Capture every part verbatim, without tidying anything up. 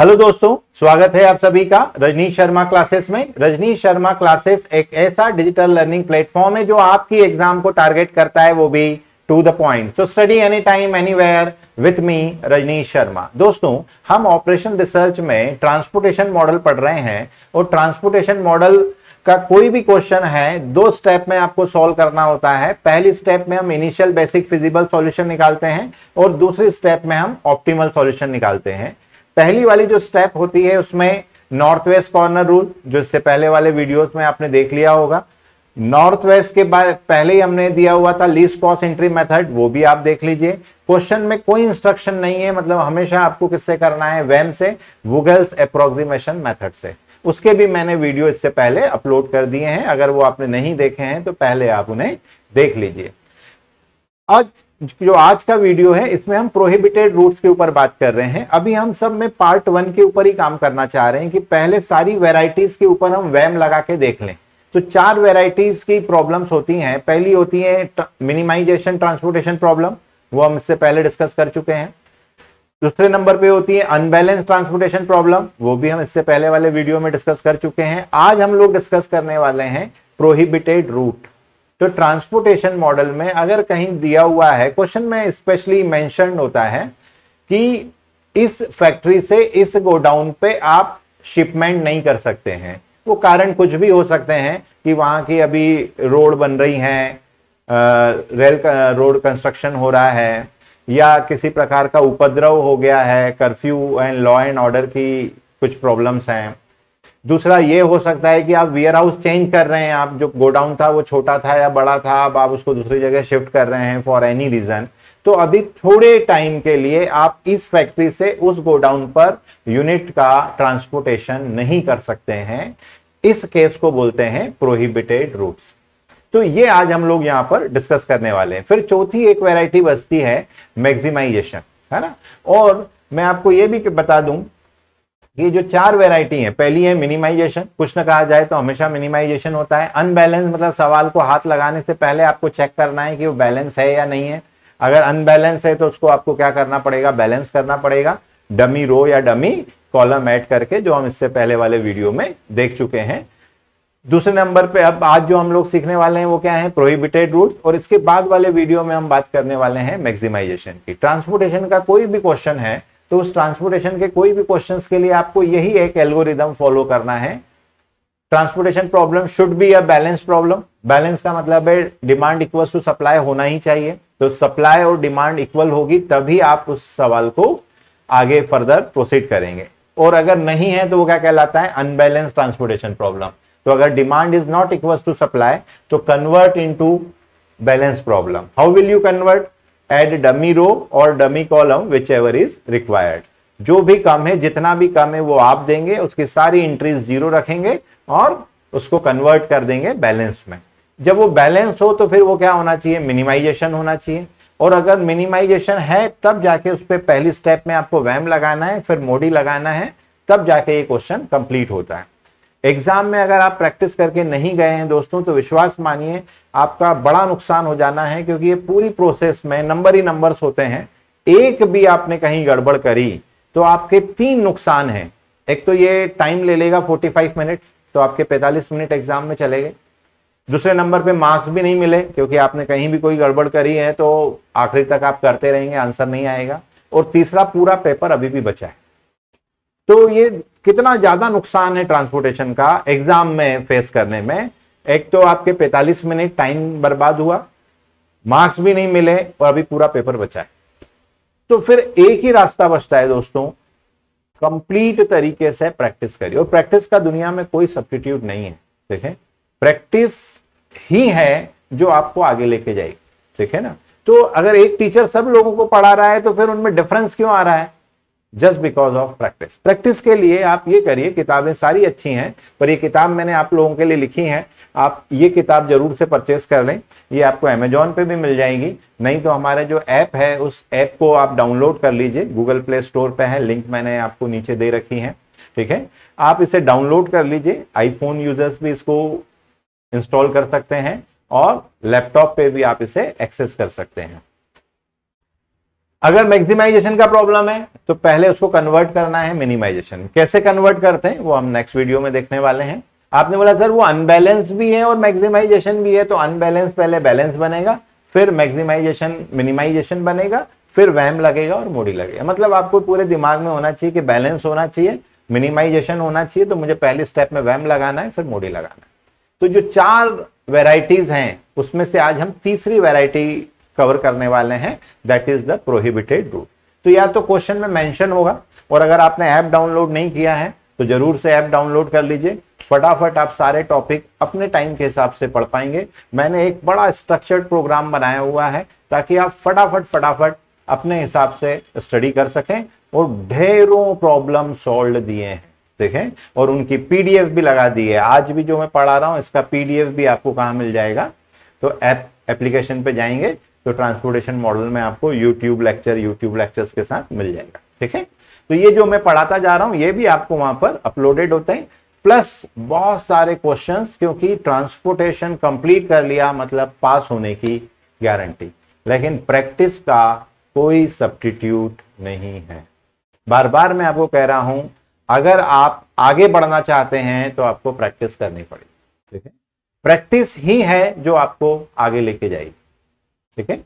Hello दोस्तों, स्वागत है आप सभी का रजनीश शर्मा क्लासेस में। रजनीश शर्मा क्लासेस एक ऐसा डिजिटल लर्निंग प्लेटफॉर्म है जो आपकी एग्जाम को टारगेट करता है, वो भी to the point. So study any time anywhere with me Rajneesh Sharma. दोस्तों, हम ऑपरेशन रिसर्च में ट्रांसपोर्टेशन मॉडल पढ़ रहे हैं और ट्रांसपोर्टेशन मॉडल का कोई भी क्वेश्चन है दो स्टेप में आपको सॉल्व करना होता है। पहली स्टेप में हम इनिशियल बेसिक फिजिबल सॉल्यूशन निकालते हैं और दूसरी स्टेप में हम ऑप्टिमल सॉल्यूशन निकालते हैं। पहली वाली जो स्टेप होती है उसमें नॉर्थ वेस्ट कॉर्नर रूल, जो इससे पहले वाले वीडियोस में आपने देख लिया होगा, नॉर्थ वेस्ट के बाद पहले ही हमने दिया हुआ था लीस्ट कॉस्ट एंट्री मेथड, वो भी आप देख लीजिए। क्वेश्चन में कोई इंस्ट्रक्शन नहीं है, मतलब हमेशा आपको किससे करना है, वैम से, वोगेल्स एप्रोक्सीमेशन मेथड से। उसके भी मैंने वीडियो इससे पहले अपलोड कर दिए हैं, अगर वो आपने नहीं देखे हैं तो पहले आप उन्हें देख लीजिए। आज जो आज का वीडियो है इसमें हम प्रोहिबिटेड रूट्स के ऊपर बात कर रहे हैं। अभी हम सब में पार्ट वन के ऊपर ही काम करना चाह रहे हैं कि पहले सारी वेराइटीज के ऊपर हम वैम लगा के देख लें। तो चार वेराइटीज की प्रॉब्लम्स होती हैं। पहली होती है मिनिमाइजेशन ट्रांसपोर्टेशन प्रॉब्लम, वो हम इससे पहले डिस्कस कर चुके हैं। दूसरे नंबर पे होती है अनबैलेंस ट्रांसपोर्टेशन प्रॉब्लम, वो भी हम इससे पहले वाले वीडियो में डिस्कस कर चुके हैं। आज हम लोग डिस्कस करने वाले हैं प्रोहिबिटेड रूट। तो ट्रांसपोर्टेशन मॉडल में अगर कहीं दिया हुआ है, क्वेश्चन में स्पेशली मेंशन होता है कि इस फैक्ट्री से इस गोडाउन पे आप शिपमेंट नहीं कर सकते हैं, वो कारण कुछ भी हो सकते हैं कि वहां की अभी रोड बन रही है, रेल रोड कंस्ट्रक्शन हो रहा है, या किसी प्रकार का उपद्रव हो गया है, curfew and law and order की कुछ प्रॉब्लम्स हैं। दूसरा ये हो सकता है कि आप वेयर हाउस चेंज कर रहे हैं, आप जो गोडाउन था वो छोटा था या बड़ा था, अब आप उसको दूसरी जगह शिफ्ट कर रहे हैं फॉर एनी रीजन। तो अभी थोड़े टाइम के लिए आप इस फैक्ट्री से उस गोडाउन पर यूनिट का ट्रांसपोर्टेशन नहीं कर सकते हैं। इस केस को बोलते हैं प्रोहिबिटेड रूट्स। तो ये आज हम लोग यहाँ पर डिस्कस करने वाले हैं। फिर चौथी एक वैरायटी बचती है मैक्सिमाइजेशन, है ना। और मैं आपको ये भी बता दूं, ये जो चार वैरायटी है, पहली है मिनिमाइजेशन, कुछ ना कहा जाए तो हमेशा मिनिमाइजेशन होता है। अनबैलेंस मतलब सवाल को हाथ लगाने से पहले आपको चेक करना है कि वो बैलेंस है या नहीं है। अगर अनबैलेंस है तो उसको आपको क्या करना पड़ेगा, बैलेंस करना पड़ेगा, डमी रो या डमी कॉलम ऐड करके, जो हम इससे पहले वाले वीडियो में देख चुके हैं। दूसरे नंबर पे अब आज जो हम लोग सीखने वाले हैं वो क्या है, प्रोहिबिटेड रूट्स। और इसके बाद वाले वीडियो में हम बात करने वाले हैं मैक्सिमाइजेशन की। ट्रांसपोर्टेशन का कोई भी क्वेश्चन है तो उस ट्रांसपोर्टेशन के कोई भी क्वेश्चंस के लिए आपको यही एक एल्गोरिदम फॉलो करना है। Transportation problem should be a balance problem. Balance का मतलब है डिमांड इक्वल टू सप्लाई होना ही चाहिए। तो सप्लाई और डिमांड इक्वल होगी तभी आप उस सवाल को आगे फर्दर प्रोसीड करेंगे, और अगर नहीं है तो वो क्या कहलाता है, अनबैलेंस ट्रांसपोर्टेशन प्रॉब्लम। तो अगर demand is not equal to supply तो convert into balance problem. How will you convert, add dummy row और dummy column which ever is required. जो भी कम है, जितना भी कम है वो आप देंगे, उसकी सारी एंट्रीज जीरो रखेंगे और उसको कन्वर्ट कर देंगे बैलेंस में। जब वो बैलेंस हो तो फिर वो क्या होना चाहिए, मिनिमाइजेशन होना चाहिए। और अगर मिनिमाइजेशन है तब जाके उस पर पहली स्टेप में आपको वैम लगाना है, फिर मोडी लगाना है, तब जाके ये क्वेश्चन कंप्लीट होता है। एग्जाम में अगर आप प्रैक्टिस करके नहीं गए हैं दोस्तों तो विश्वास मानिए आपका बड़ा नुकसान हो जाना है, क्योंकि ये पूरी प्रोसेस में नंबर ही नंबर्स होते हैं। एक भी आपने कहीं गड़बड़ करी तो आपके तीन नुकसान हैं। एक तो ये टाइम ले लेगा पैंतालीस मिनट्स, तो आपके पैंतालीस मिनट एग्जाम में चले गए। दूसरे नंबर पे मार्क्स भी नहीं मिले, क्योंकि आपने कहीं भी कोई गड़बड़ करी है तो आखिरी तक आप करते रहेंगे, आंसर नहीं आएगा। और तीसरा, पूरा पेपर अभी भी बचा है। तो ये कितना ज्यादा नुकसान है ट्रांसपोर्टेशन का एग्जाम में फेस करने में। एक तो आपके पैंतालीस मिनट टाइम बर्बाद हुआ, मार्क्स भी नहीं मिले, और अभी पूरा पेपर बचा है। तो फिर एक ही रास्ता बचता है दोस्तों, कंप्लीट तरीके से प्रैक्टिस करिए। और प्रैक्टिस का दुनिया में कोई सब्स्टिट्यूट नहीं है, ठीक है। प्रैक्टिस ही है जो आपको आगे लेके जाएगी, ठीक है ना। तो अगर एक टीचर सब लोगों को पढ़ा रहा है तो फिर उनमें डिफरेंस क्यों आ रहा है, just because of practice. Practice के लिए आप ये करिए, किताबें सारी अच्छी हैं, पर ये किताब मैंने आप लोगों के लिए लिखी है, आप ये किताब जरूर से परचेस कर लें। ये आपको अमेजॉन पे भी मिल जाएगी, नहीं तो हमारा जो ऐप है उस ऐप को आप डाउनलोड कर लीजिए, गूगल प्ले स्टोर पे है, लिंक मैंने आपको नीचे दे रखी है, ठीक है। आप इसे डाउनलोड कर लीजिए, आईफोन यूजर्स भी इसको इंस्टॉल कर सकते हैं और लैपटॉप पे भी आप इसे एक्सेस कर सकते हैं। अगर मैक्सिमाइजेशन का प्रॉब्लम है तो पहले उसको कन्वर्ट करना है मिनिमाइजेशन। कैसे कन्वर्ट करते हैं वो हम नेक्स्ट वीडियो में देखने वाले हैं। आपने बोला सर वो अनबैलेंस भी है और मैक्सिमाइजेशन भी है, तो अनबैलेंस पहले बैलेंस बनेगा, फिर मैक्सिमाइजेशन मिनिमाइजेशन बनेगा, फिर वैम लगेगा और मोडी लगेगा। मतलब आपको पूरे दिमाग में होना चाहिए कि बैलेंस होना चाहिए, मिनिमाइजेशन होना चाहिए, तो मुझे पहले स्टेप में वैम लगाना है फिर मोडी लगाना है। तो जो चार वेराइटीज हैं उसमें से आज हम तीसरी वेराइटी कवर करने वाले हैं, that is the prohibited route. तो या तो क्वेश्चन में मेंशन होगा, और अगर आपने ऐप डाउनलोड नहीं किया है तो जरूर से ऐप डाउनलोड कर लीजिए। फटाफट आप सारे टॉपिक अपने टाइम के हिसाब से पढ़ पाएंगे। मैंने एक बड़ा स्ट्रक्चर्ड प्रोग्राम बनाया हुआ है ताकि आप फटाफट फटाफट अपने हिसाब से स्टडी कर सकें, और ढेरों प्रॉब्लम सॉल्व दिए हैं देखें, और उनकी पीडीएफ भी लगा दी है। आज भी जो मैं पढ़ा रहा हूँ इसका पीडीएफ भी आपको कहाँ मिल जाएगा, तो ऐप एप्लीकेशन पे जाएंगे तो ट्रांसपोर्टेशन मॉडल में आपको यूट्यूब लेक्चर यूट्यूब लेक्चर्स के साथ मिल जाएगा। ठीक है, तो ये जो मैं पढ़ाता जा रहा हूँ ये भी आपको वहां पर अपलोडेड होते हैं, प्लस बहुत सारे क्वेश्चंस, क्योंकि ट्रांसपोर्टेशन कंप्लीट कर लिया मतलब पास होने की गारंटी, लेकिन प्रैक्टिस का कोई सब्स्टिट्यूट नहीं है। बार बार मैं आपको कह रहा हूं, अगर आप आगे बढ़ना चाहते हैं तो आपको प्रैक्टिस करनी पड़ेगी। ठीक है, प्रैक्टिस ही है जो आपको आगे लेके जाएगी। ठीक है,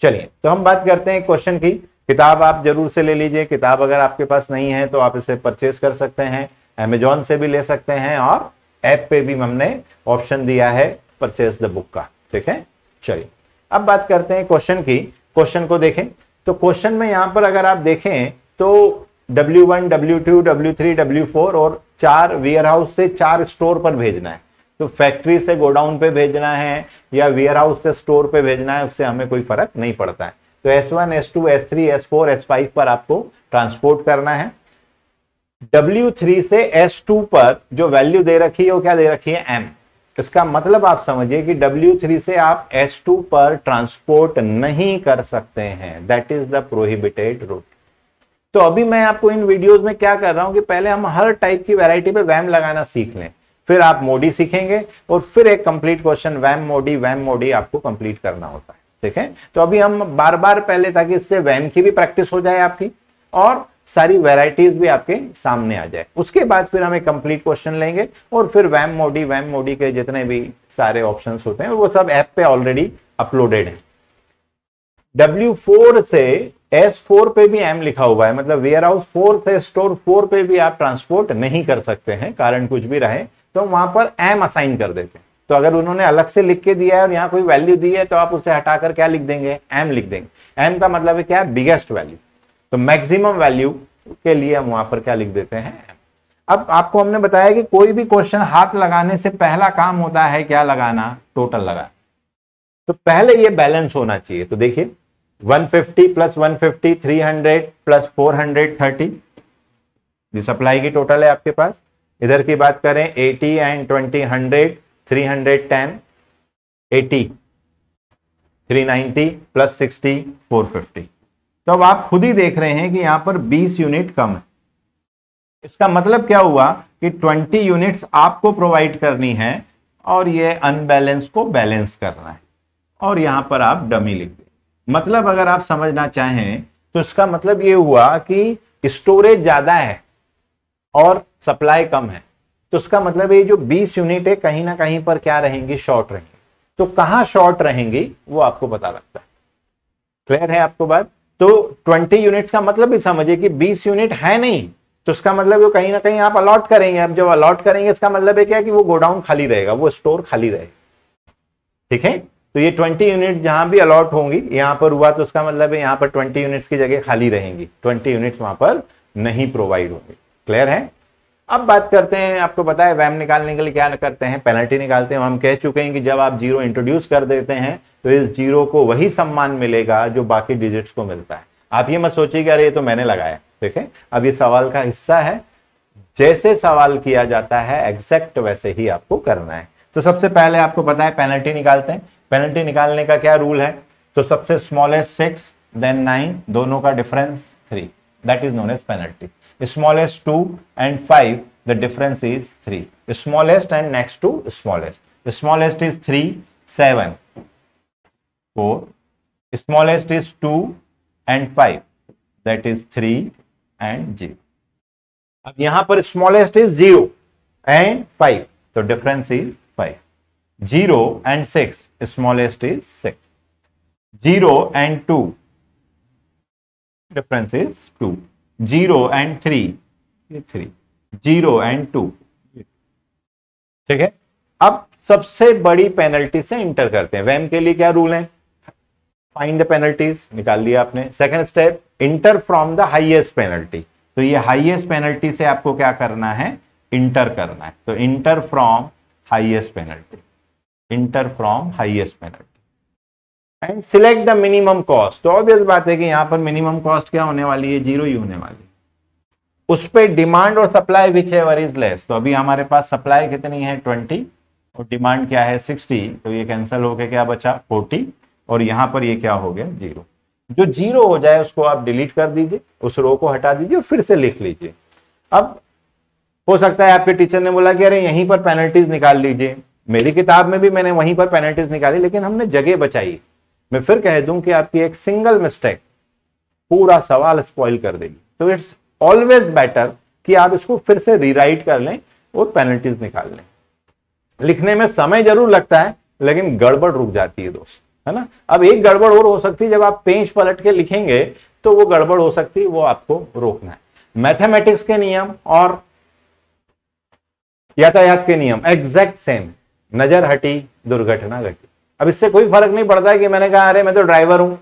चलिए तो हम बात करते हैं क्वेश्चन की। किताब आप जरूर से ले लीजिए, किताब अगर आपके पास नहीं है तो आप इसे परचेस कर सकते हैं, अमेजॉन से भी ले सकते हैं, और ऐप पे भी हमने ऑप्शन दिया है परचेस द बुक का। ठीक है, चलिए अब बात करते हैं क्वेश्चन की। क्वेश्चन को देखें तो क्वेश्चन में यहाँ पर अगर आप देखें तो W one, W two, W three, W four और चार वेयरहाउस से चार स्टोर पर भेजना है। तो फैक्ट्री से गोडाउन पे भेजना है या वेयरहाउस से स्टोर पे भेजना है उससे हमें कोई फर्क नहीं पड़ता है। तो S one, S two, S three, S four, S five पर आपको ट्रांसपोर्ट करना है। डब्ल्यू थ्री से एस टू पर जो वैल्यू दे रखी है वो क्या दे रखी है, एम। इसका मतलब आप समझिए कि डब्ल्यू थ्री से आप एस टू पर ट्रांसपोर्ट नहीं कर सकते हैं, that is the prohibited route. तो अभी मैं आपको इन वीडियोस में क्या कर रहा हूं कि पहले हम हर टाइप की वैरायटी पे वैम लगाना सीख लें, फिर आप मोडी सीखेंगे, और फिर एक कंप्लीट क्वेश्चन वैम मोडी वैम मोडी आपको कंप्लीट करना होता है। ठीक है, तो अभी हम बार बार पहले, ताकि इससे वैम की भी प्रैक्टिस हो जाए आपकी और सारी वेराइटीज भी आपके सामने आ जाए। उसके बाद फिर हम एक कंप्लीट क्वेश्चन लेंगे, और फिर वैम मोडी वैम मोडी के जितने भी सारे ऑप्शंस होते हैं वो सब ऐप पे ऑलरेडी अपलोडेड हैं। डब्ल्यू फोर से एस फोर पे भी एम लिखा हुआ है, मतलब वेयरहाउस फोर से स्टोर फोर पे भी आप ट्रांसपोर्ट नहीं कर सकते हैं, कारण कुछ भी रहे तो वहां पर एम असाइन कर देते हैं। तो अगर उन्होंने अलग से लिख के दिया है और यहाँ कोई वैल्यू दी है तो आप उसे हटाकर क्या लिख देंगे, एम लिख देंगे। एम का मतलब है क्या, बिगेस्ट वैल्यू। तो मैक्सिमम वैल्यू के लिए हम वहां पर क्या लिख देते हैं। अब आपको हमने बताया कि कोई भी क्वेश्चन हाथ लगाने से पहला काम होता है क्या लगाना, टोटल लगाना। तो पहले ये बैलेंस होना चाहिए। तो देखिए one fifty plus one fifty, three hundred plus four hundred thirty, ये सप्लाई की टोटल है आपके पास। इधर की बात करें eighty and twenty, hundred, three hundred ten, eighty, three ninety plus sixty, four fifty. तो अब आप खुद ही देख रहे हैं कि यहां पर बीस यूनिट कम है। इसका मतलब क्या हुआ कि बीस यूनिट्स आपको प्रोवाइड करनी है और ये अनबैलेंस को बैलेंस करना है, और यहां पर आप डमी लिख दें। मतलब अगर आप समझना चाहें तो इसका मतलब ये हुआ कि स्टोरेज ज्यादा है और सप्लाई कम है, तो इसका मतलब ये जो बीस यूनिट है कहीं ना कहीं पर क्या रहेंगी, शॉर्ट रहेंगी। तो कहाँ शॉर्ट रहेंगी वो आपको पता लगता है। क्लियर है आपको बात। तो बीस यूनिट्स का मतलब भी समझिए कि बीस यूनिट है नहीं, तो इसका मतलब वो कहीं ना कहीं आप अलॉट करेंगे। अब जब अलॉट करेंगे इसका मतलब है क्या कि वो गोडाउन खाली रहेगा, वो स्टोर खाली रहेगा। ठीक है, तो ये बीस यूनिट जहां भी अलॉट होंगी, यहाँ पर हुआ तो उसका मतलब है यहाँ पर बीस यूनिट्स की जगह खाली रहेंगी, बीस यूनिट्स वहां पर नहीं प्रोवाइड होंगे। क्लियर है। अब बात करते हैं, आपको पता है वैम निकालने के लिए क्या करते हैं, पेनल्टी निकालते हैं। हम कह चुके हैं कि जब आप जीरो इंट्रोड्यूस कर देते हैं तो इस जीरो को वही सम्मान मिलेगा जो बाकी डिजिट्स को मिलता है। आप ये मत सोचिए कि अरे ये तो मैंने लगाया। ठीक है, अब ये सवाल का हिस्सा है, जैसे सवाल किया जाता है एग्जैक्ट वैसे ही आपको करना है। तो सबसे पहले आपको पता है पेनल्टी निकालते हैं। पेनल्टी निकालने का क्या रूल है, तो सबसे स्मॉलेस्ट सिक्स, देन नाइन, दोनों का difference three, that is known as penalty. Smallest two and five, the difference is three. Smallest and next to smallest, smallest is three, seven, four, smallest is two, and five, that is three and zero. अब यहां पर smallest is zero and five, so difference is five. zero and six, smallest is six. zero and two, difference is two. zero and three, three. zero and two, ठीक है. अब सबसे बड़ी penalty से inter करते हैं. वैम के लिए क्या रूल है? फाइंड द पेनल्टीज, निकाल लिया आपने. Second step, enter from the highest penalty. तो ये हाईएस्ट पेनल्टी से आपको क्या करना है? इंटर करना है. तो enter from highest penalty, enter from highest penalty and select the minimum cost. तो ऑब्वियस बात है कि यहां पर मिनिमम कॉस्ट क्या होने वाली है? जीरो ही होने वाली है. उस पे डिमांड और supply which ever is less. तो अभी हमारे पास सप्लाई कितनी है? ट्वेंटी, और डिमांड क्या है? सिक्सटी. तो ये कैंसिल होके क्या बचा? फोर्टी. और यहाँ पर ये क्या हो गया? जीरो. जो जीरो हो जाए उसको आप डिलीट कर दीजिए, उस रो को हटा दीजिए और फिर से लिख लीजिए. अब हो सकता है आपके टीचर ने बोला कि अरे यहीं पर पेनल्टीज निकाल लीजिए. मेरी किताब में भी मैंने वहीं पर पेनल्टीज निकाली, लेकिन हमने जगह बचाई. मैं फिर कह दूं कि आपकी एक सिंगल मिस्टेक पूरा सवाल स्पॉइल कर देगी. तो इट्स ऑलवेज बेटर कि आप इसको फिर से रीराइट कर लें और पेनल्टीज निकाल लें. लिखने में समय जरूर लगता है, लेकिन गड़बड़ रुक जाती है दोस्त, है ना. अब एक गड़बड़ और हो सकती है, जब आप पेज पलट के लिखेंगे तो वो गड़बड़ हो सकती है, वो आपको रोकना है. मैथमेटिक्स के नियम और यातायात के नियम एग्जैक्ट सेम. नजर हटी दुर्घटना घटी. अब इससे कोई फर्क नहीं पड़ता है कि मैंने कहा अरे मैं तो ड्राइवर हूं,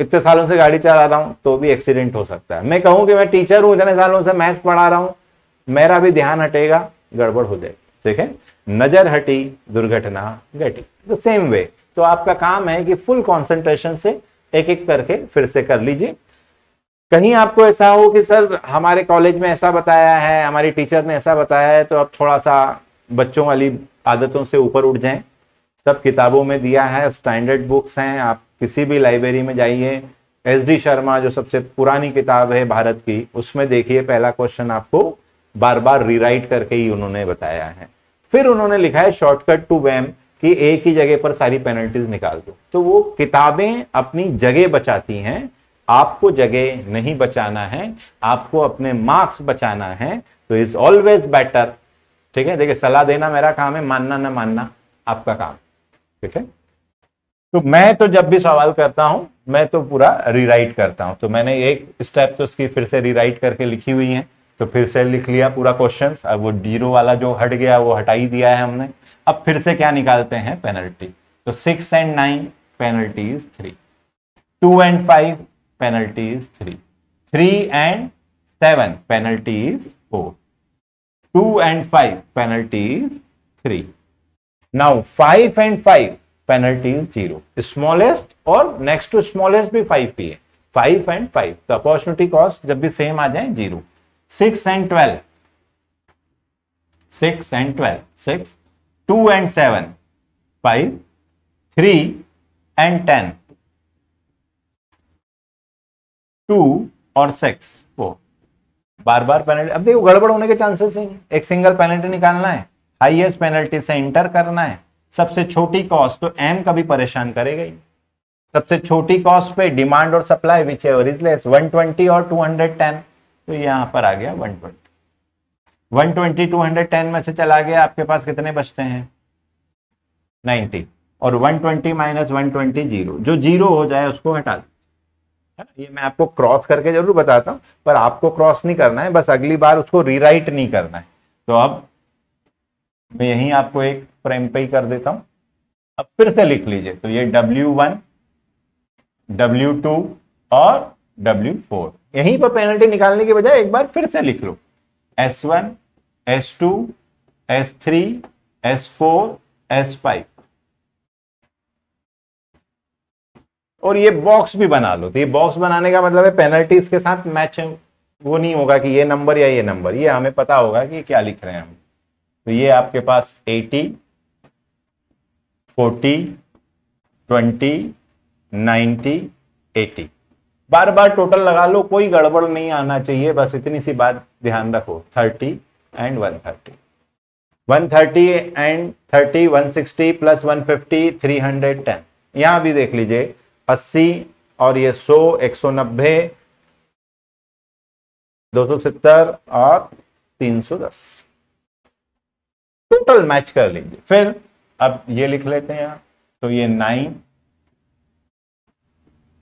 इतने सालों से गाड़ी चला रहा हूं, तो भी एक्सीडेंट हो सकता है. मैं कहूं कि मैं टीचर हूं, इतने सालों से मैथ्स पढ़ा रहा हूं, मेरा भी ध्यान हटेगा, गड़बड़ हो जाएगी. ठीक है, नजर हटी दुर्घटना घटी. The same way. तो आपका काम है कि फुल कंसंट्रेशन से एक एक करके फिर से कर लीजिए. कहीं आपको ऐसा हो कि सर हमारे कॉलेज में ऐसा बताया है, हमारी टीचर ने ऐसा बताया है, तो अब थोड़ा सा बच्चों वाली आदतों से ऊपर उठ जाएं. सब किताबों में दिया है, स्टैंडर्ड बुक्स हैं. आप किसी भी लाइब्रेरी में जाइए, एस डी शर्मा जो सबसे पुरानी किताब है भारत की, उसमें देखिए पहला क्वेश्चन आपको बार बार रीराइट करके ही उन्होंने बताया है. फिर उन्होंने लिखा है शॉर्टकट टू वैम, कि एक ही जगह पर सारी पेनल्टीज निकाल दो. तो वो किताबें अपनी जगह बचाती हैं, आपको जगह नहीं बचाना है, आपको अपने मार्क्स बचाना है. तो इज ऑलवेज बेटर. ठीक है, देखिए सलाह देना मेरा काम है, मानना ना मानना आपका काम. ठीक है, तो मैं तो जब भी सवाल करता हूं मैं तो पूरा रीराइट करता हूं. तो मैंने एक स्टेप तो उसकी फिर से रीराइट करके लिखी हुई है, तो फिर से लिख लिया पूरा क्वेश्चन. अब वो जीरो वाला जो हट गया वो हटा ही दिया है हमने. अब फिर से क्या निकालते हैं? पेनल्टी. तो six and nine, penalty is three. Two and five, penalty is three. Three and seven, penalty is four. Two and five, penalty is three. Now five and five, penalty is zero. Smallest और next to smallest भी five ही है. Five and five, तो opportunity cost जब भी same आ जाए zero. Six and twelve, six and twelve six. Two and seven five. Three and ten to और सिक्स फोर. बार बार पेनल्टी. अब देखो गड़बड़ होने के चांसेस हैं. एक सिंगल पेनल्टी निकालना है, हाईएस्ट पेनल्टी से इंटर करना है. सबसे छोटी कॉस्ट तो एम कभी परेशान करेगा ही. सबसे छोटी कॉस्ट पे डिमांड और supply which ever is less. One twenty और टू हंड्रेड टेन, तो यहां पर आ गया one twenty. One twenty, two hundred ten में से चला गया, आपके पास कितने बचते हैं? नाइंटी. और one twenty minus one twenty zero. जो जीरो हो जाए उसको हटा दो. ये मैं आपको क्रॉस करके जरूर बताता हूं, पर आपको क्रॉस नहीं करना है, बस अगली बार उसको रीराइट नहीं करना है. तो अब मैं यहीं आपको एक फ्रेम पे ही कर देता हूं. अब फिर से लिख लीजिए. तो ये डब्ल्यू वन, डब्ल्यू टू और डब्ल्यू फोर. यहीं पर पेनल्टी निकालने के बजाय एक बार फिर से लिख लो. S one, S two, S three, S four, S five. और ये बॉक्स भी बना लो. तो ये बॉक्स बनाने का मतलब है पेनल्टीज के साथ मैचिंग. वो नहीं होगा कि ये नंबर या ये नंबर, ये हमें पता होगा कि क्या लिख रहे हैं हम. तो ये आपके पास eighty, forty, twenty, ninety, eighty. बार बार टोटल लगा लो, कोई गड़बड़ नहीं आना चाहिए, बस इतनी सी बात ध्यान रखो. Thirty and one thirty, one thirty and thirty, one sixty plus one fifty, three hundred ten. यहाँ भी देख लीजिए अस्सी और ये सौ, एक सौ नब्बे, दो सौ सत्तर और तीन सौ दस, टोटल मैच कर लेंगे। फिर अब ये लिख लेते हैं, तो ये nine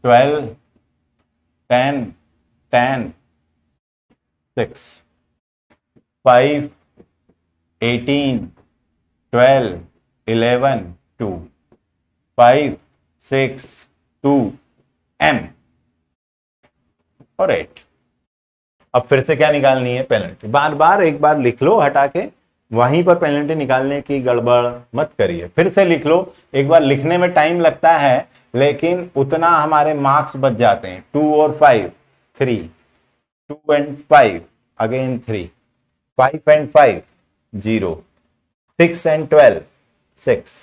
twelve ten ten six five eighteen twelve eleven two five six two M और एट। अब फिर से क्या निकालनी है? पेनल्टी। बार बार एक बार लिख लो हटा के, वहीं पर पेनल्टी निकालने की गड़बड़ मत करिए। फिर से लिख लो, एक बार लिखने में टाइम लगता है लेकिन उतना हमारे मार्क्स बच जाते हैं। टू और five three, two and five again three, five and five zero, six and twelve six,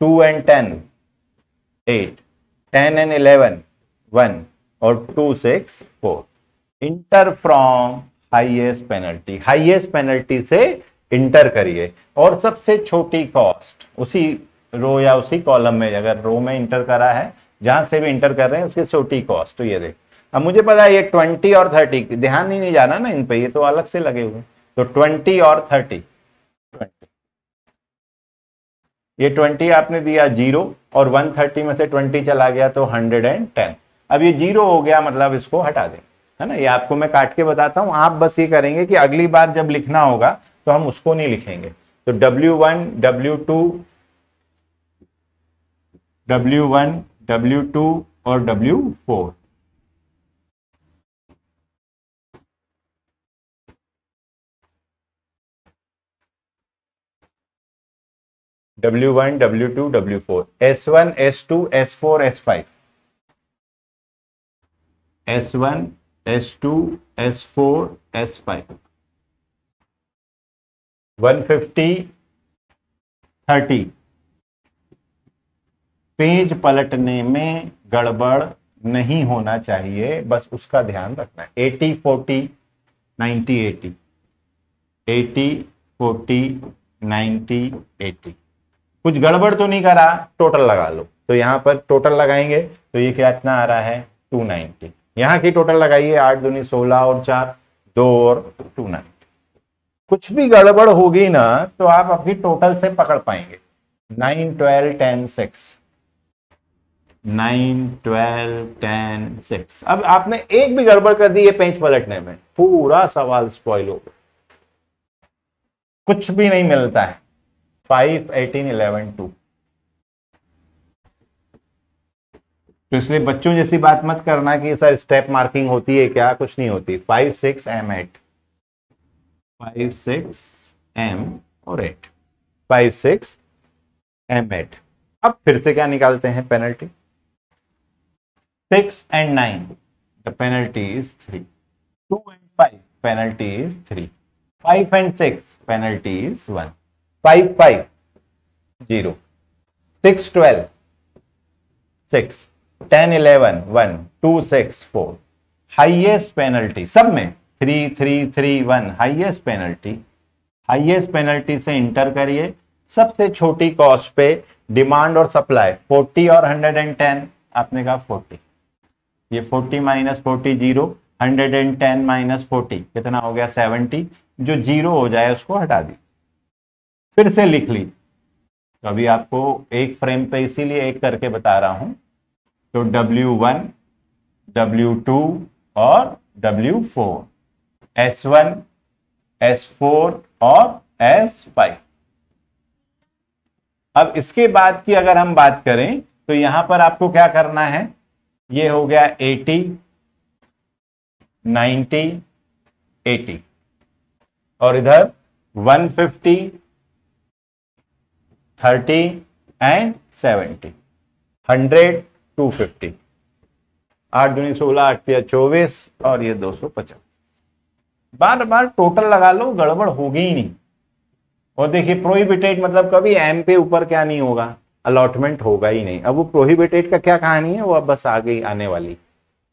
two and ten eight, ten and eleven one और two six four. Enter from highest penalty, highest penalty से enter करिए। और सबसे छोटी cost उसी रो या उसी column में, अगर रो में इंटर करा है जहां से भी इंटर कर रहे हैं उसकी छोटी कॉस्ट। तो ये देख, अब मुझे पता है ये ट्वेंटी और थर्टी ध्यान ही नहीं जाना ना इन पे, ये तो अलग से लगे हुए। तो ट्वेंटी और थर्टी, ट्वेंटी ये ट्वेंटी आपने दिया जीरो और वन थर्टी में से ट्वेंटी चला गया तो हंड्रेड एंड टेन। अब ये जीरो हो गया मतलब इसको हटा दें, है ना। ये आपको मैं काट के बताता हूं, आप बस ये करेंगे कि अगली बार जब लिखना होगा तो हम उसको नहीं लिखेंगे। तो W one W two W one W two और W four, W one W two W four, S one S two S four S five, S one S two, S four, S five, one fifty, thirty. Page पलटने में गड़बड़ नहीं होना चाहिए, बस उसका ध्यान रखना है। Eighty forty ninety eighty, eighty forty ninety eighty, कुछ गड़बड़ तो नहीं करा। टोटल लगा लो, तो यहां पर टोटल लगाएंगे तो ये क्या इतना आ रहा है टू नाइन्टी। यहाँ की टोटल लगाइए, आठ दूनी सोलह और चार दो और टू नाइन। कुछ भी गड़बड़ होगी ना तो आप अपनी टोटल से पकड़ पाएंगे। Nine twelve ten six, nine twelve ten six. अब आपने एक भी गड़बड़ कर दी है पेज पलटने में, पूरा सवाल स्पॉइल हो गया, कुछ भी नहीं मिलता है। Five eighteen eleven two. तो इसलिए बच्चों जैसी बात मत करना कि सर स्टेप मार्किंग होती है क्या, कुछ नहीं होती। Five six M eight, five six M और eight, five six M eight. अब फिर से क्या निकालते हैं? Penalty. Six and nine the penalty is three, two and five penalty is three, five and six penalty is one, five five zero, six twelve six, ten eleven one, two six four. Highest penalty सब में three three three one, highest penalty. Highest penalty से enter करिए। सबसे छोटी cost पे demand और supply forty और hundred and ten. आपने कहा फोर्टी, ये forty minus forty zero, hundred and ten minus forty कितना हो गया सेवेंटी। जो जीरो हो जाए उसको हटा दी, फिर से लिख ली। तो अभी आपको एक फ्रेम पे इसीलिए एक करके बता रहा हूं। तो W वन, W टू और W four, S one, S four और S फाइव। अब इसके बाद की अगर हम बात करें तो यहां पर आपको क्या करना है? ये हो गया एटी, नाइन्टी, एटी और इधर one fifty, thirty and seventy, hundred, two fifty, आठ दूनी सोलह, आठ या चौबीस और ये दो सौ पचास। बार बार टोटल लगा लो, गड़बड़ होगी ही नहीं। और देखिए प्रोहिबिटेड मतलब कभी एम पे ऊपर क्या नहीं होगा, अलॉटमेंट होगा ही नहीं। अब वो प्रोहिबिटेड का क्या कहानी है वो अब बस आगे आने वाली,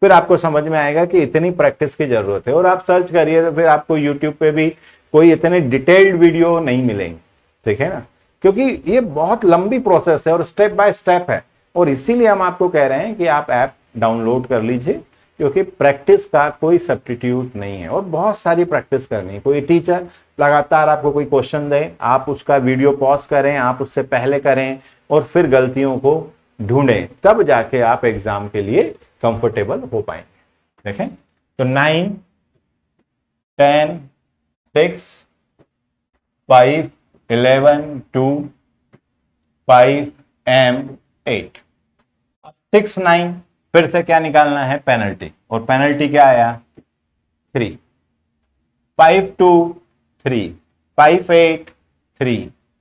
फिर आपको समझ में आएगा कि इतनी प्रैक्टिस की जरूरत है। और आप सर्च करिए तो फिर आपको यूट्यूब पे भी कोई इतने डिटेल्ड वीडियो नहीं मिलेंगे, ठीक है ना, क्योंकि ये बहुत लंबी प्रोसेस है और स्टेप बाय स्टेप है। और इसीलिए हम आपको कह रहे हैं कि आप ऐप डाउनलोड कर लीजिए, क्योंकि प्रैक्टिस का कोई सब्स्टिट्यूट नहीं है और बहुत सारी प्रैक्टिस करनी है। कोई टीचर लगातार आपको कोई क्वेश्चन दे, आप उसका वीडियो पॉज करें, आप उससे पहले करें और फिर गलतियों को ढूंढें, तब जाके आप एग्जाम के लिए कंफर्टेबल हो पाएंगे। देखें तो nine ten six five eleven two five M eight six nine फिर से क्या निकालना है पेनल्टी, और पेनल्टी क्या आया three, five two three, five eight three,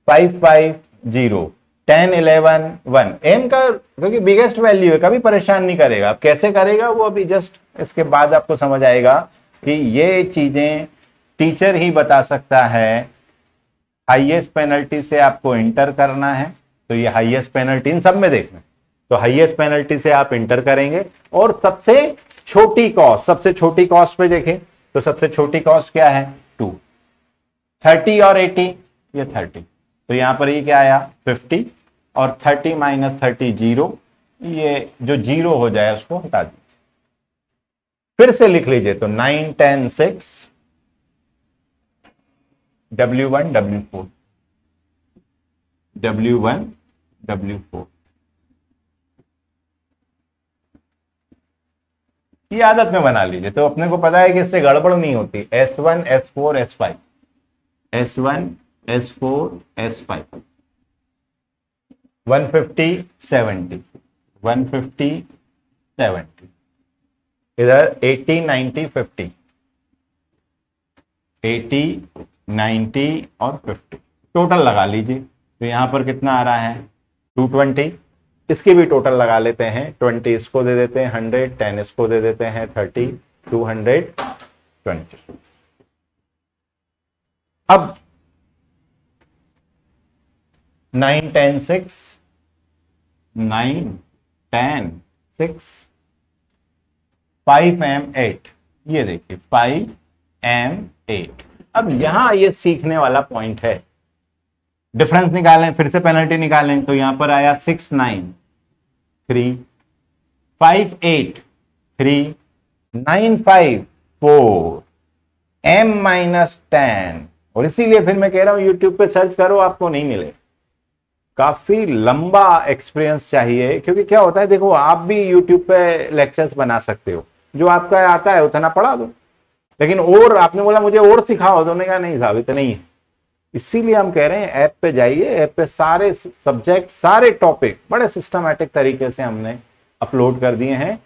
five five zero, ten eleven one. M का क्योंकि बिगेस्ट वैल्यू है, कभी परेशान नहीं करेगा। आप कैसे करेगा वो अभी जस्ट इसके बाद आपको समझ आएगा कि ये चीजें टीचर ही बता सकता है। हाईएस्ट पेनल्टी से आपको इंटर करना है, तो ये हाईएस्ट पेनल्टी इन सब में देखना, तो हाईएस्ट पेनल्टी से आप इंटर करेंगे। और सबसे छोटी कॉस्ट, सबसे छोटी कॉस्ट पे देखें तो सबसे छोटी कॉस्ट क्या है टू, थर्टी और एटी, ये थर्टी, तो यहाँ पर ये क्या आया फिफ्टी, और थर्टी माइनस थर्टी जीरो, ये जो जीरो हो जाए उसको हटा दीजिए। फिर से लिख लीजिए तो nine ten six W one W four W one W four ये आदत में बना लीजिए, तो अपने को पता है कि इससे गड़बड़ नहीं होती। S one S four S five S one S four S five one fifty seventy one fifty seventy, इधर eighty ninety fifty eighty ninety और फिफ्टी टोटल लगा लीजिए, तो यहाँ पर कितना आ रहा है टू ट्वेंटी। इसकी भी टोटल लगा लेते हैं, ट्वेंटी इसको दे देते हैं, हंड्रेड टेन इसको दे देते हैं, थर्टी टू हंड्रेड ट्वेंटी। अब nine ten six nine ten six five M eight, ये देखिए फाइव एम एट। अब यहां ये सीखने वाला पॉइंट है, डिफरेंस निकालें, फिर से पेनल्टी निकालें, तो यहां पर आया six nine three, five eight three, nine five four, M minus ten. और इसीलिए फिर मैं कह रहा हूं यूट्यूब पे सर्च करो, आपको नहीं मिले, काफी लंबा एक्सपीरियंस चाहिए। क्योंकि क्या होता है देखो, आप भी यूट्यूब पे लेक्चर्स बना सकते हो, जो आपका आता है उतना पढ़ा दो, लेकिन और आपने बोला मुझे और सिखाओ, तो कहा नहीं साहब इतना ही है। इसीलिए हम कह रहे हैं ऐप पे जाइए, ऐप पे सारे सब्जेक्ट सारे टॉपिक बड़े सिस्टमेटिक तरीके से हमने अपलोड कर दिए हैं।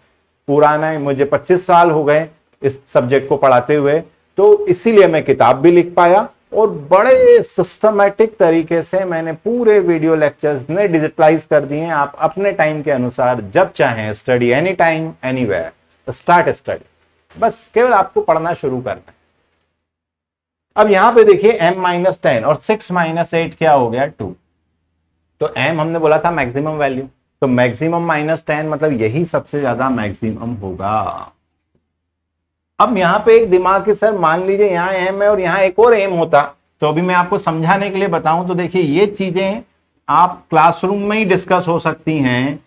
पुराना मुझे पच्चीस साल हो गए इस सब्जेक्ट को पढ़ाते हुए, तो इसीलिए मैं किताब भी लिख पाया और बड़े सिस्टमेटिक तरीके से मैंने पूरे वीडियो लेक्चर्स ने डिजिटलाइज कर दिए हैं। आप अपने टाइम के अनुसार जब चाहें study, any time anywhere start study, बस केवल आपको पढ़ना शुरू करना है। अब यहाँ पे देखिए एम माइनस टेन और सिक्स माइनस एट क्या हो गया टू, तो एम हमने बोला था मैक्सिमम वैल्यू, तो मैक्सिमम माइनस टेन मतलब यही सबसे ज्यादा मैक्सिमम होगा। अब यहाँ पे एक दिमाग की, सर मान लीजिए यहाँ एम है और यहाँ एक और एम होता, तो अभी मैं आपको समझाने के लिए बताऊं, तो देखिए ये चीजें आप क्लासरूम में ही डिस्कस हो सकती हैं,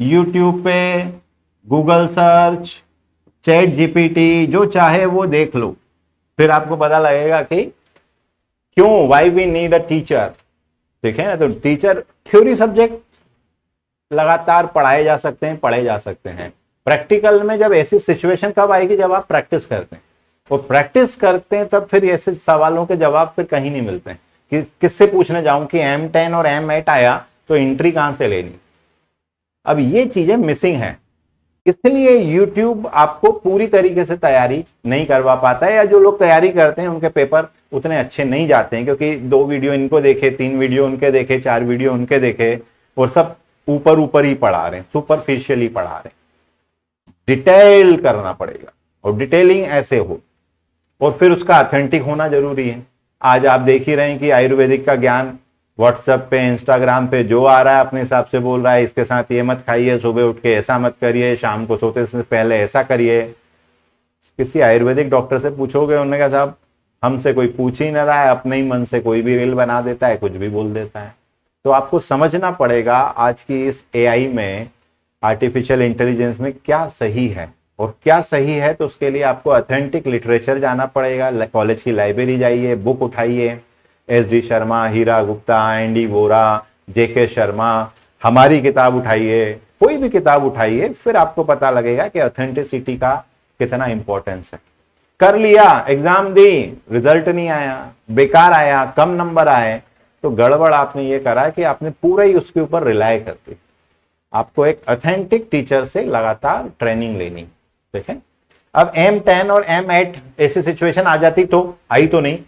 यूट्यूब पे, गूगल सर्च, चैट जीपीटी, जो चाहे वो देख लो, फिर आपको पता लगेगा कि क्यों why we need a teacher. ठीक है ना, तो टीचर थ्योरी सब्जेक्ट लगातार पढ़ाए जा सकते हैं, पढ़े जा सकते हैं। प्रैक्टिकल में जब ऐसी सिचुएशन कब आएगी, जब आप प्रैक्टिस करते हैं, और प्रैक्टिस करते हैं तब फिर ऐसे सवालों के जवाब फिर कहीं नहीं मिलते हैं कि किससे पूछने जाऊं कि एम टेन और एम एट आया तो एंट्री कहां से लेनी। अब ये चीजें मिसिंग हैं, इसलिए यूट्यूब आपको पूरी तरीके से तैयारी नहीं करवा पाता है, या जो लोग तैयारी करते हैं उनके पेपर उतने अच्छे नहीं जाते हैं, क्योंकि दो वीडियो इनको देखे, तीन वीडियो उनके देखे, चार वीडियो उनके देखे, और सब ऊपर ऊपर ही पढ़ा रहे हैं, सुपरफिशियली पढ़ा रहे हैं। डिटेल करना पड़ेगा, और डिटेलिंग ऐसे हो, और फिर उसका ऑथेंटिक होना जरूरी है। आज आप देख ही रहे हैं कि आयुर्वेदिक का ज्ञान व्हाट्सएप पे, इंस्टाग्राम पे जो आ रहा है अपने हिसाब से बोल रहा है, इसके साथ ये मत खाइए, सुबह उठ के ऐसा मत करिए, शाम को सोते से पहले ऐसा करिए। किसी आयुर्वेदिक डॉक्टर से पूछोगे, उन्होंने कहा साहब हमसे कोई पूछ ही ना रहा है, अपने ही मन से कोई भी रील बना देता है, कुछ भी बोल देता है। तो आपको समझना पड़ेगा आज की इस ए आई में आर्टिफिशियल इंटेलिजेंस में क्या सही है, और क्या सही है तो उसके लिए आपको ऑथेंटिक लिटरेचर जाना पड़ेगा, कॉलेज की लाइब्रेरी जाइए, बुक उठाइए, S D Sharma, Hira Gupta, N D Vora, J K. Sharma, हमारी किताब उठाइए, कोई भी किताब उठाइए, फिर आपको पता लगेगा कि ऑथेंटिसिटी का कितना इंपॉर्टेंस है। कर लिया, एग्जाम दी, रिजल्ट नहीं आया, बेकार आया, कम नंबर आए, तो गड़बड़ आपने ये करा कि आपने पूरा ही उसके ऊपर रिलाय कर दी। आपको एक ऑथेंटिक टीचर से लगातार ट्रेनिंग लेनी, ठीक है। अब एम टेन और एम एट ऐसी सिचुएशन आ जाती, तो आई तो नहीं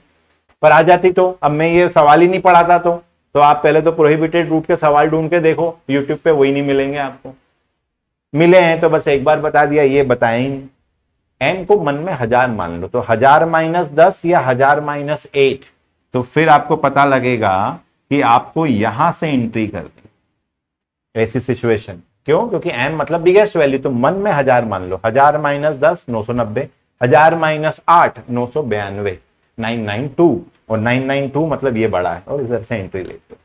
पर आ जाती, तो अब मैं ये सवाल ही नहीं पढ़ाता तो तो आप पहले तो प्रोहिबिटेड रूट के सवाल ढूंढ के देखो, यूट्यूब पे वही नहीं मिलेंगे आपको, मिले हैं तो बस एक बार बता दिया, ये बताए ही नहीं। एम को मन में हजार मान लो, तो हजार माइनस दस या हजार माइनस एट, तो फिर आपको पता लगेगा कि आपको यहां से एंट्री कर दी ऐसी सिचुएशन। क्यों? क्योंकि एम मतलब बिगेस्ट वैल्यू, तो मन में हजार मान लो, हजार माइनस दस नौ सौ नब्बे, हजार माइनस आठ नौ सौ बयानवे, नाइन नाइन टू, और नाइन नाइन टू मतलब ये बड़ा है, और इधर से एंट्री लेते हो।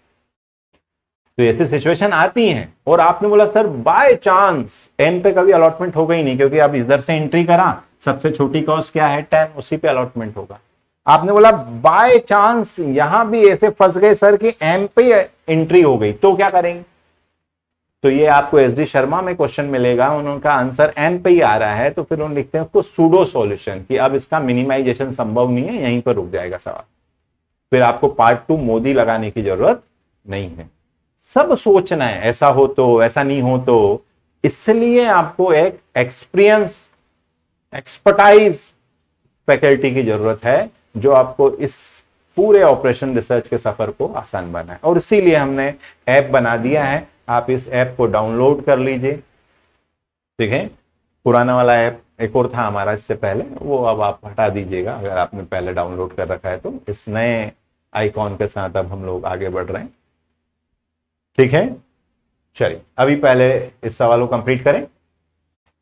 तो ऐसी सिचुएशन आती हैं। और आपने बोला सर बाय चांस एम पे कभी अलॉटमेंट होगा ही नहीं, क्योंकि आप इधर से एंट्री करा, सबसे छोटी कॉस्ट क्या है टेन, उसी पे अलॉटमेंट होगा। आपने बोला बाय चांस यहां भी ऐसे फंस गए सर कि एम पे एंट्री हो गई, तो क्या करेंगे? तो ये आपको एस डी शर्मा में क्वेश्चन मिलेगा, उनका आंसर एम पे ही आ रहा है, तो फिर उन लिखते हैं उसको सूडो सॉल्यूशन, कि अब इसका मिनिमाइजेशन संभव नहीं है, यहीं पर रुक जाएगा सवाल, फिर आपको पार्ट टू मोदी लगाने की जरूरत नहीं है। सब सोचना है, ऐसा हो तो, ऐसा नहीं हो तो, इसलिए आपको एक एक्सपीरियंस, एक्सपर्टाइज फैकल्टी की जरूरत है, जो आपको इस पूरे ऑपरेशन रिसर्च के सफर को आसान बनाए। और इसीलिए हमने ऐप बना दिया है, आप इस ऐप को डाउनलोड कर लीजिए, ठीक है। पुराना वाला ऐप एक और था हमारा इससे पहले, वो अब आप हटा दीजिएगा, अगर आपने पहले डाउनलोड कर रखा है तो। इस नए आइकॉन के साथ अब हम लोग आगे बढ़ रहे हैं, ठीक है। चलिए अभी पहले इस सवाल को कंप्लीट करें।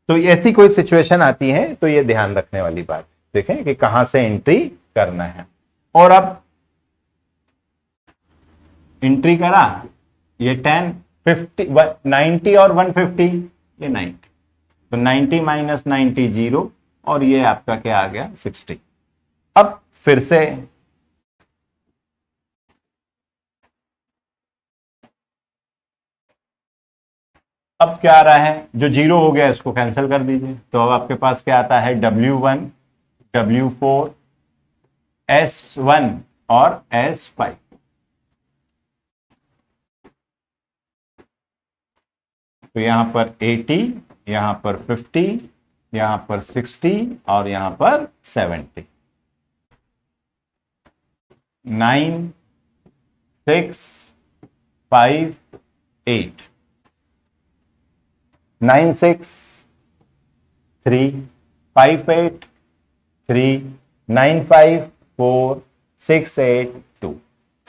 तो ऐसी कोई सिचुएशन आती है तो ये ध्यान रखने वाली बात, ठीक है, कि कहां से एंट्री करना है। और अब एंट्री करा, ये टेन, फिफ्टी, नाइन्टी और वन फिफ्टी, ये नाइन्टी, तो नाइन्टी माइनस नाइन्टी जीरो, और ये आपका क्या आ गया सिक्सटी। अब फिर से अब क्या आ रहा है, जो जीरो हो गया इसको कैंसिल कर दीजिए, तो अब आपके पास क्या आता है W one, W four, S one और एस फाइव। तो यहां पर एटी, यहां पर फिफ्टी, यहां पर सिक्सटी और यहां पर seventy. Nine, six, five, eight, nine six, three, five eight, three, nine five, four, six eight, two.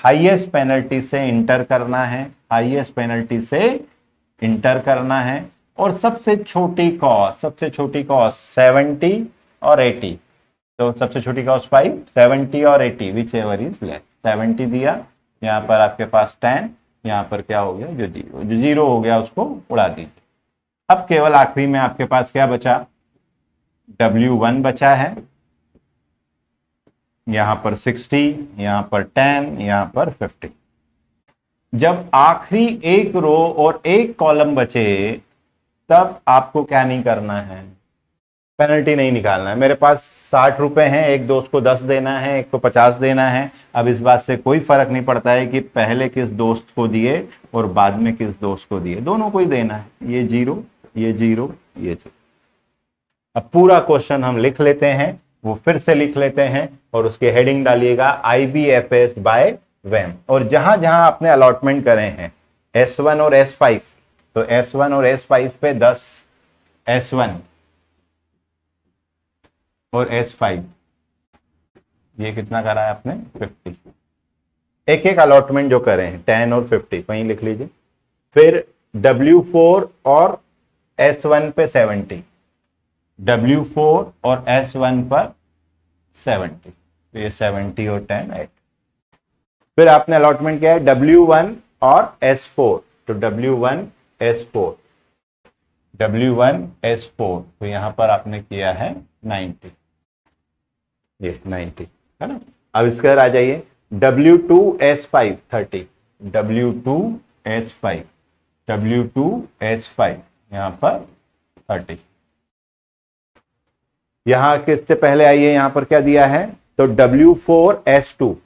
Highest penalty से इंटर करना है, हाईएस्ट पेनल्टी से इंटर करना है। और सबसे छोटी कॉस्ट, सबसे छोटी कॉस्ट सेवेंटी और एटी, तो सबसे छोटी कॉस्ट फाइव, सेवेंटी और eighty which ever is less. Seventy दिया, यहाँ पर आपके पास टेन, यहाँ पर क्या हो गया जो जीरो, जो जीरो हो गया उसको उड़ा दीजिए। अब केवल आखिरी में आपके पास क्या बचा, डब्ल्यू वन बचा है, यहाँ पर सिक्सटी, यहाँ पर टेन, यहाँ पर फिफ्टी। जब आखिरी एक रो और एक कॉलम बचे तब आपको क्या नहीं करना है, पेनल्टी नहीं निकालना है। मेरे पास साठ रुपए हैं, एक दोस्त को दस देना है, एक को पचास देना है। अब इस बात से कोई फर्क नहीं पड़ता है कि पहले किस दोस्त को दिए और बाद में किस दोस्त को दिए, दोनों को ही देना है। ये जीरो, ये जीरो, ये जीरो। अब पूरा क्वेश्चन हम लिख लेते हैं, वो फिर से लिख लेते हैं, और उसके हेडिंग डालिएगा I B F S by VAM. और जहां जहां आपने अलॉटमेंट करे हैं एस वन और एस फाइव, तो एस वन और एस फाइव पे दस, एस वन और एस फाइव, ये कितना करा है आपने फिफ्टी। एक एक अलॉटमेंट जो करे हैं टेन और फिफ्टी वहीं लिख लीजिए। फिर डब्ल्यू फोर और एस वन पे सेवेंटी, डब्ल्यू फोर और एस वन पर सेवेंटी, तो ये सेवेंटी और टेन एट। फिर आपने अलॉटमेंट किया है डब्ल्यू वन और एस फोर, तो W one S four, W one S four, तो यहाँ पर आपने किया है नाइन्टी, ये नाइन्टी है ना। अब इसके आ जाइए W two S five thirty, W two S five, W two S five यहाँ पर थर्टी। यहाँ किससे पहले आइए, यहाँ पर क्या दिया है तो W four S two,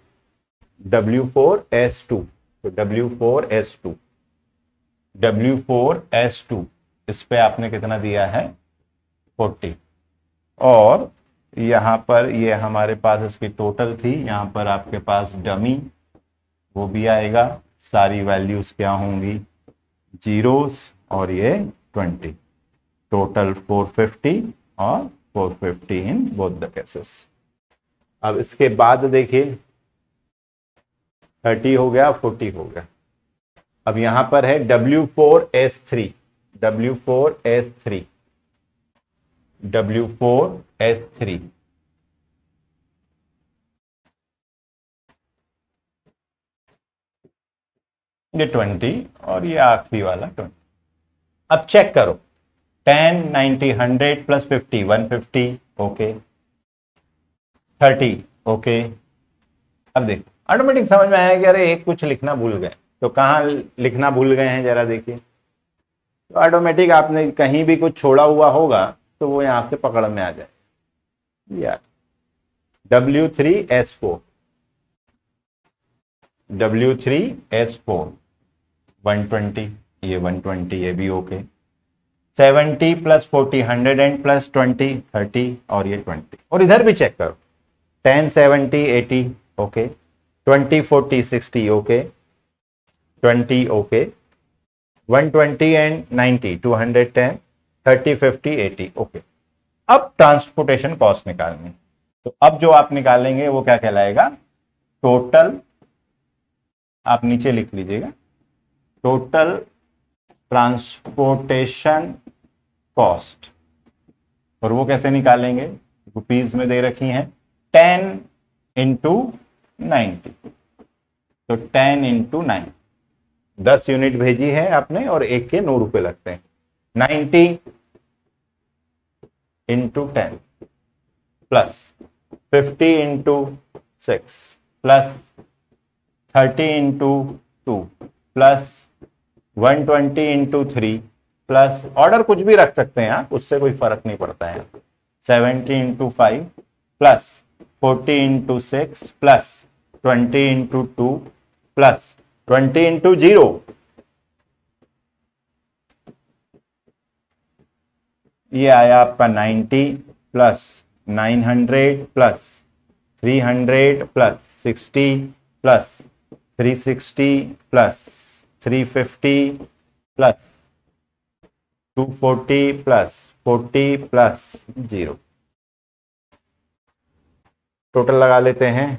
W four S two, तो W four S two, W four S two, इस पे आपने कितना दिया है फोर्टी। और यहाँ पर ये हमारे पास इसकी टोटल थी, यहाँ पर आपके पास डमी वो भी आएगा, सारी वैल्यूज क्या होंगी जीरोस, और ये ट्वेंटी, टोटल फोर फिफ्टी और four fifty in both the cases. अब इसके बाद देखिए थर्टी हो गया, फोर्टी हो गया। अब यहाँ पर है W four S three, W four S three, W four S three, ये ट्वेंटी और ये आखिरी वाला ट्वेंटी। अब चेक करो ten, ninety, hundred plus fifty, one fifty, okay, thirty, okay. अब देखो ऑटोमेटिक समझ में आया कि अरे एक कुछ लिखना भूल गए, तो कहाँ लिखना भूल गए हैं जरा देखिए। तो ऑटोमेटिक आपने कहीं भी कुछ छोड़ा हुआ होगा तो वो यहाँ से पकड़ में आ जाए। यार W three S four, W three S four, one twenty, ये वन ट्वेंटी, ये भी okay, seventy plus forty, hundred plus twenty, thirty और ये ट्वेंटी। और इधर भी चेक करो ten, seventy, eighty, okay, twenty, forty, sixty, okay, twenty, okay, one twenty and ninety, two hundred ten, thirty, fifty, eighty, okay. अब transportation cost निकालनी, तो अब जो आप निकालेंगे वो क्या कहलाएगा, टोटल, आप नीचे लिख लीजिएगा, टोटल ट्रांसपोर्टेशन कॉस्ट। और वो कैसे निकालेंगे, रुपीज में दे रखी हैं, टेन इंटू नाइन्टी, तो टेन इंटू नाइन, दस यूनिट भेजी है आपने और एक के नौ रुपए लगते हैं, ninety into ten plus fifty into six plus thirty into two plus one twenty into three plus, order कुछ भी रख सकते हैं आप, उससे कोई फर्क नहीं पड़ता है, seventy into five plus forty into six plus twenty into two plus twenty into zero, ये आया आपका ninety plus nine hundred plus three hundred plus sixty plus three sixty plus three fifty plus two forty plus forty plus zero. Total लगा लेते हैं,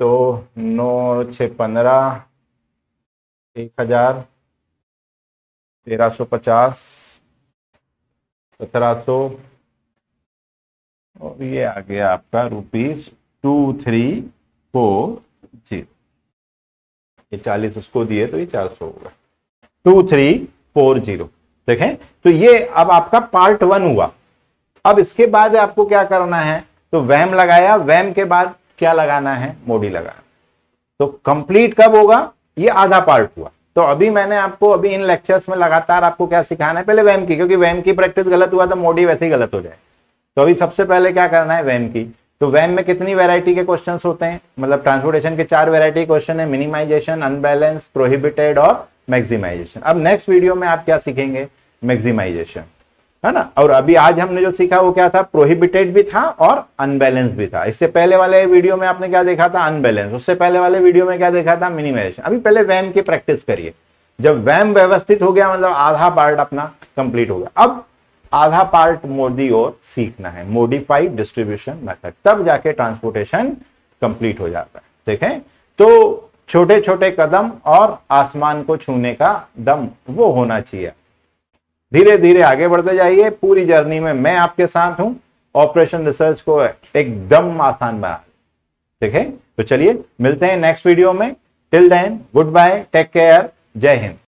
तो नौ छः पंद्रह, एक हज़ार, तेरह सौ पचास, सत्रह सौ, और ये आ गया आपका rupees two three four zero, ये चालीस उसको दिए तो ये चार सौ होगा, टू थ्री फोर जीरो। देखें तो ये अब आपका पार्ट वन हुआ। अब इसके बाद आपको क्या करना है, तो वैम लगाया, वैम के बाद क्या लगाना है, मोडी लगाना। तो कंप्लीट कब होगा, ये आधा पार्ट हुआ। तो अभी मैंने आपको अभी इन लेक्चर्स में लगातार आपको क्या सिखाना है, पहले वैम की, क्योंकि वैम की प्रैक्टिस गलत हुआ तो मोडी वैसे ही गलत हो जाए। तो अभी सबसे पहले क्या करना है वैम की। तो वैम में कितनी वेरायटी के क्वेश्चन होते हैं, मतलब ट्रांसपोर्टेशन के चार वेरायटी क्वेश्चन है, मिनिमाइजेशन, अनबैलेंस, प्रोहिबिटेड और मैक्सिमाइजेशन। अब नेक्स्ट वीडियो में आप क्या सीखेंगे, मैक्सिमाइजेशन, है ना। और अभी आज हमने जो सीखा वो क्या था, प्रोहिबिटेड भी था और अनबैलेंस भी था। इससे पहले वाले वीडियो में आपने क्या देखा था, अनबैलेंस, उससे पहले वाले वीडियो में क्या देखा था, मिनिमाइजेशन। अभी पहले वैम की प्रैक्टिस करिए, जब वैम व्यवस्थित हो गया मतलब आधा पार्ट अपना कंप्लीट हो गया। अब आधा पार्ट मोडी और सीखना है, मॉडिफाइड डिस्ट्रीब्यूशन मेथड, तब जाके ट्रांसपोर्टेशन कंप्लीट हो जाता है। देखें तो छोटे छोटे कदम और आसमान को छूने का दम वो होना चाहिए। धीरे धीरे आगे बढ़ते जाइए, पूरी जर्नी में मैं आपके साथ हूं, ऑपरेशन रिसर्च को एकदम आसान बना, ठीक है। तो चलिए मिलते हैं नेक्स्ट वीडियो में, till then good bye, take care, जय हिंद।